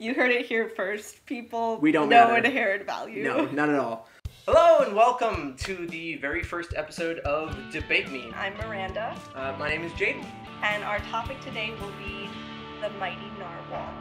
You heard it here first, people. We don't know inherent value. No, not at all. Hello and welcome to the very first episode of Debate Me. I'm Miranda. My name is Jaden. And our topic today will be the mighty narwhal.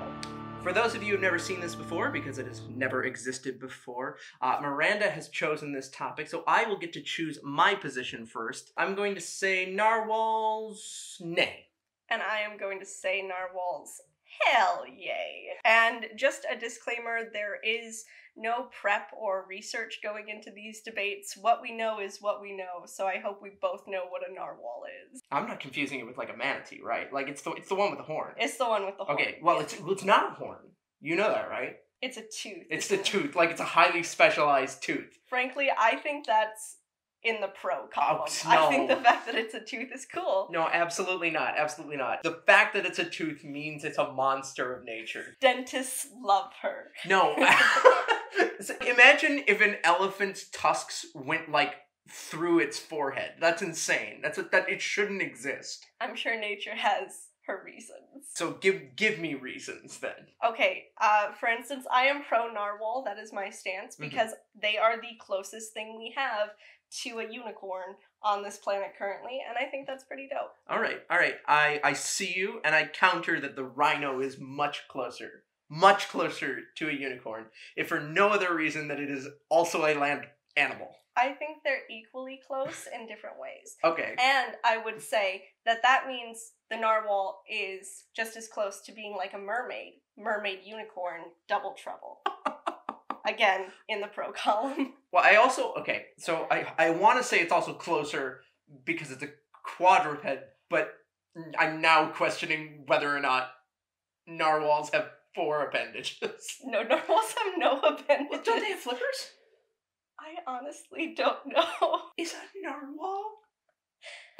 For those of you who've never seen this before, because it has never existed before, Miranda has chosen this topic, so I will get to choose my position first. I'm going to say narwhals, nay. And I am going to say narwhals, hell yay. And just a disclaimer, there is no prep or research going into these debates. What we know is what we know, so I hope we both know what a narwhal is. I'm not confusing it with like a manatee, right? Like it's the one with the horn. It's the one with the horn. Okay, well it's not a horn. You know that, right? It's a tooth. It's the tooth. Like it's a highly specialized tooth. Frankly, I think that's in the pro column. Oh, no. I think the fact that it's a tooth is cool. No, absolutely not. Absolutely not. The fact that it's a tooth means it's a monster of nature. Dentists love her. No. So imagine if an elephant's tusks went like through its forehead. That's insane. It shouldn't exist. I'm sure nature has her reasons. So give me reasons then. Okay, for instance, I am pro narwhal. That is my stance because they are the closest thing we have to a unicorn on this planet currently, and I think that's pretty dope. All right. I see you, and I counter that the rhino is much closer to a unicorn, if for no other reason that it is also a land animal. I think they're equally close in different ways. Okay. And I would say that means the narwhal is just as close to being like a mermaid unicorn, double trouble. Again, in the pro column. Well, I want to say it's also closer because it's a quadruped, but I'm now questioning whether or not narwhals have 4 appendages. No, narwhals have no appendages. Well, don't they have flippers? I honestly don't know. Is that a narwhal?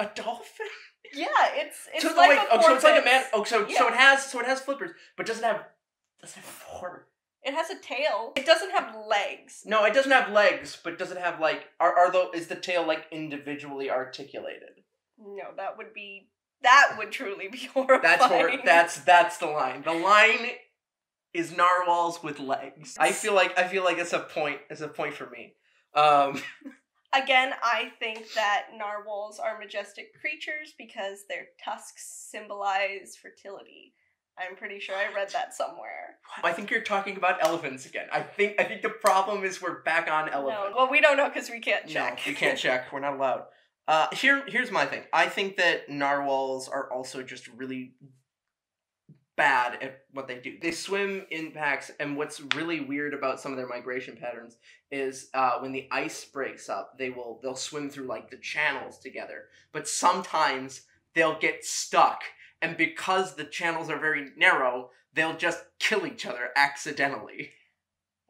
A dolphin? Yeah, it's so like a porpoise. So it's like a man. Oh, so it has flippers, but doesn't have 4. It has a tail. It doesn't have legs. No, it doesn't have legs, but does it have like is the tail like individually articulated? No, that would truly be horrifying. That's the line. The line is narwhals with legs. I feel like it's a point for me. Again, I think that narwhals are majestic creatures because their tusks symbolize fertility. I'm pretty sure I read that somewhere. I think you're talking about elephants again. I think the problem is we're back on elephants. No, well, we don't know because we can't check. No, we can't check. We're not allowed. Here's my thing. I think that narwhals are also just really bad at what they do. They swim in packs, and what's really weird about some of their migration patterns is when the ice breaks up, they'll swim through like the channels together. But sometimes they'll get stuck. And because the channels are very narrow, they'll just kill each other accidentally.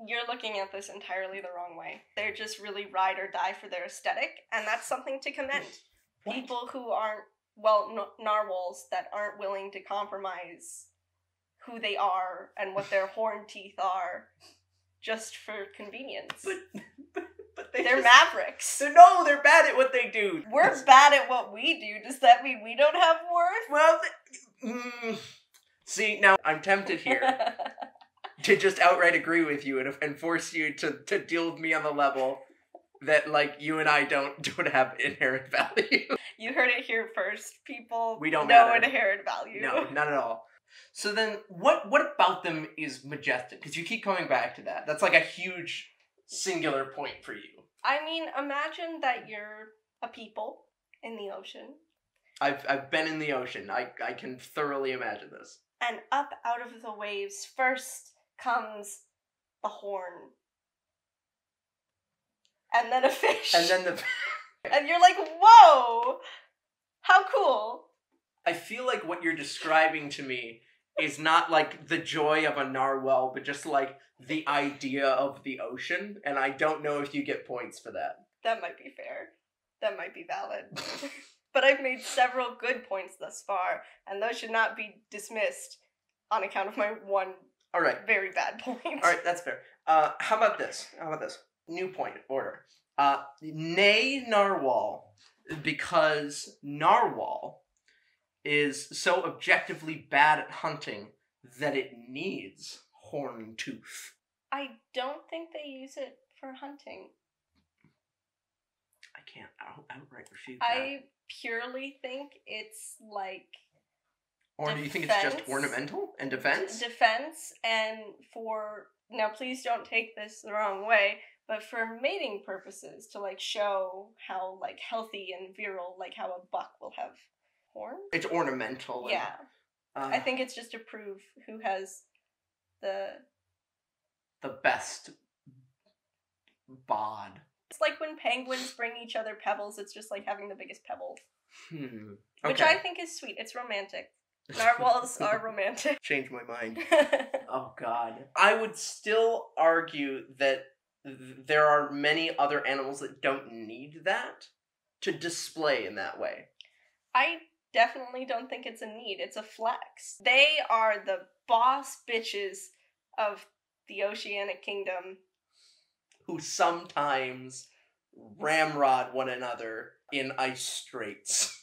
You're looking at this entirely the wrong way. They're just really ride or die for their aesthetic, and that's something to commend. What? People who aren't, narwhals that aren't willing to compromise who they are and what their horn teeth are just for convenience. But they're mavericks. No, they're bad at what they do. We're bad at what we do. Does that mean we don't have worth? Well, see, now I'm tempted here to just outright agree with you and force you to deal with me on the level that, like, you and I don't have inherent value. You heard it here first, people. We don't know inherent value. No, not at all. So then, what about them is majestic? Because you keep coming back to that. That's like a huge singular point for you. I mean, imagine that you're a people in the ocean. I've been in the ocean. I can thoroughly imagine this. And up out of the waves first comes the horn. And then a fish. And then and you're like, whoa! How cool! I feel like what you're describing to me is not like the joy of a narwhal, but just like the idea of the ocean, and I don't know if you get points for that. That might be fair. That might be valid. But I've made several good points thus far, and those should not be dismissed on account of my one very bad point. All right, that's fair. How about this? New point order. Nay narwhal, because narwhal is so objectively bad at hunting that it needs horn tooth. I don't think they use it for hunting. I can't outright refute that. I purely think it's like... Or do you think it's just ornamental and defense? Defense and for... Now, please don't take this the wrong way, but for mating purposes, to like show how like healthy and virile, like how a buck will have horns. It's ornamental. Yeah. And, I think it's just to prove who has the best bod. It's like when penguins bring each other pebbles, it's just like having the biggest pebble. Hmm. Okay. Which I think is sweet. It's romantic. Narwhals are romantic. Change my mind. Oh, God. I would still argue that there are many other animals that don't need that to display in that way. I definitely don't think it's a need. It's a flex. They are the boss bitches of the Oceanic Kingdom. Who sometimes ramrod one another in ice straits.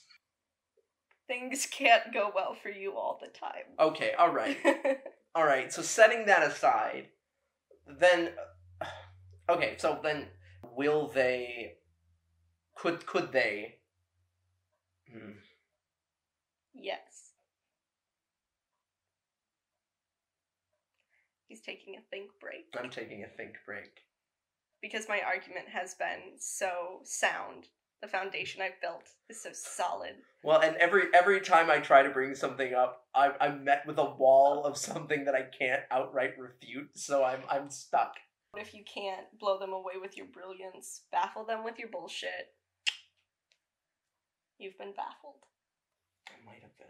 Things can't go well for you all the time. Okay, alright. Alright, so setting that aside, then... Okay, so then will they... Could they... Hmm. Yes. He's taking a think break. I'm taking a think break. Because my argument has been so sound. The foundation I've built is so solid. Well, and every time I try to bring something up, I'm met with a wall of something that I can't outright refute, so I'm stuck. What if you can't blow them away with your brilliance, baffle them with your bullshit? You've been baffled. I might have been.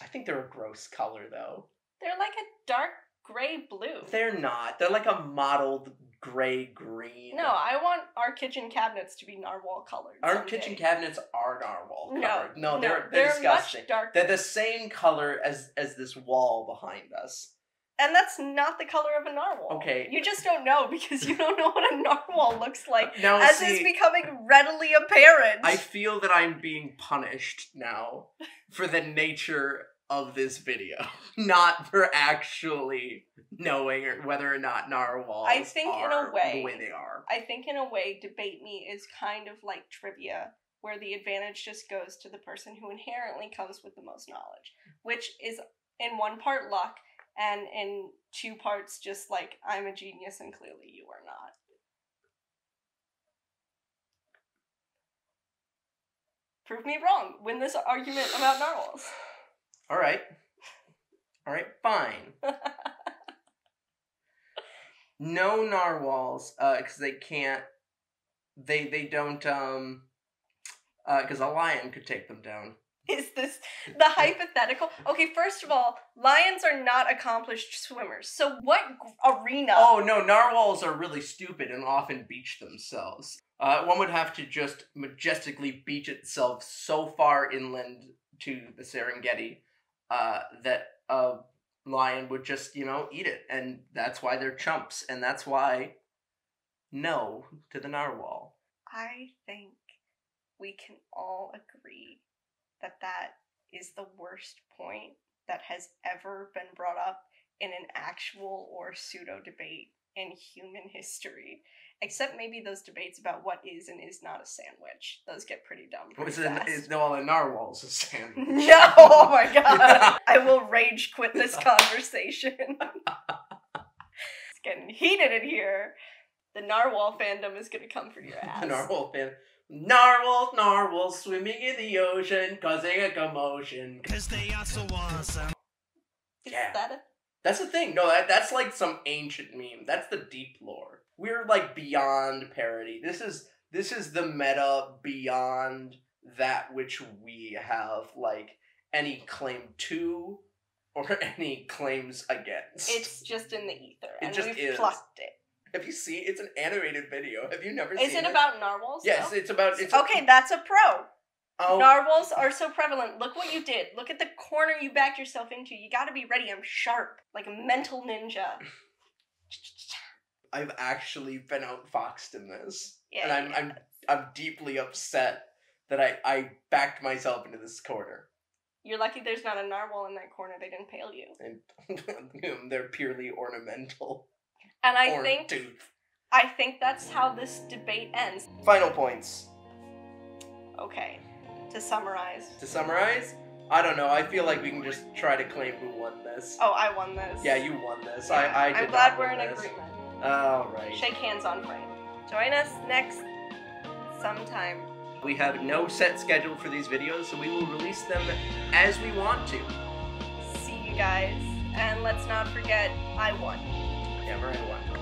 I think they're a gross color, though. They're like a dark gray-blue. They're not. They're like a mottled gray-green. No, I want our kitchen cabinets to be narwhal colored. Our kitchen cabinets are narwhal colored. No, they're disgusting. Much darker. They're the same color as this wall behind us. And that's not the color of a narwhal. Okay. You just don't know because you don't know what a narwhal looks like now, as see, is becoming readily apparent. I feel that I'm being punished now for the nature of this video, not for actually knowing whether or not narwhals the way they are. I think in a way, Debate Me is kind of like trivia, where the advantage just goes to the person who inherently comes with the most knowledge, which is in one part luck, and in two parts just like, I'm a genius and clearly you are not. Prove me wrong. Win this argument about narwhals. All right, fine. No narwhals, because they can't, they don't, because a lion could take them down. Is this the hypothetical? Okay, first of all, lions are not accomplished swimmers. So what arena? Oh, no, narwhals are really stupid and often beach themselves. One would have to just majestically beach itself so far inland to the Serengeti that a lion would just, you know, eat it. And that's why they're chumps. And that's why no to the narwhal. I think we can all agree that that is the worst point that has ever been brought up in an actual or pseudo debate in human history. Except maybe those debates about what is and is not a sandwich. Those get pretty dumb. Well, a narwhal's a sandwich. No! Oh my god! I will rage quit this conversation. It's getting heated in here. The narwhal fandom is gonna come for your ass. The narwhal fandom. Narwhals swimming in the ocean, causing a commotion. Cause they are so awesome. Yeah. Is that a... That's the thing. No, that's like some ancient meme. That's the deep lore. We're like beyond parody. This is the meta beyond that which we have like any claim to or any claims against. It's just in the ether. We've plucked it. Have you seen? It's an animated video. Have you never seen it? Is it about narwhals? Yes, though? It's about... Okay, that's a pro. Oh. Narwhals are so prevalent. Look what you did. Look at the corner you backed yourself into. You gotta be ready. I'm sharp. Like a mental ninja. I've actually been outfoxed in this. Yeah, and I'm deeply upset that I backed myself into this corner. You're lucky there's not a narwhal in that corner. They didn't pale you. And they're purely ornamental. And I think that's how this debate ends. Final points. Okay. To summarize? I don't know. I feel like we can just try to claim who won this. Oh, I won this. Yeah, you won this. Yeah. I'm glad we're in agreement. All right. Shake hands on frame. Join us next sometime. We have no set schedule for these videos, so we will release them as we want to. See you guys. And let's not forget, I won. Never I won.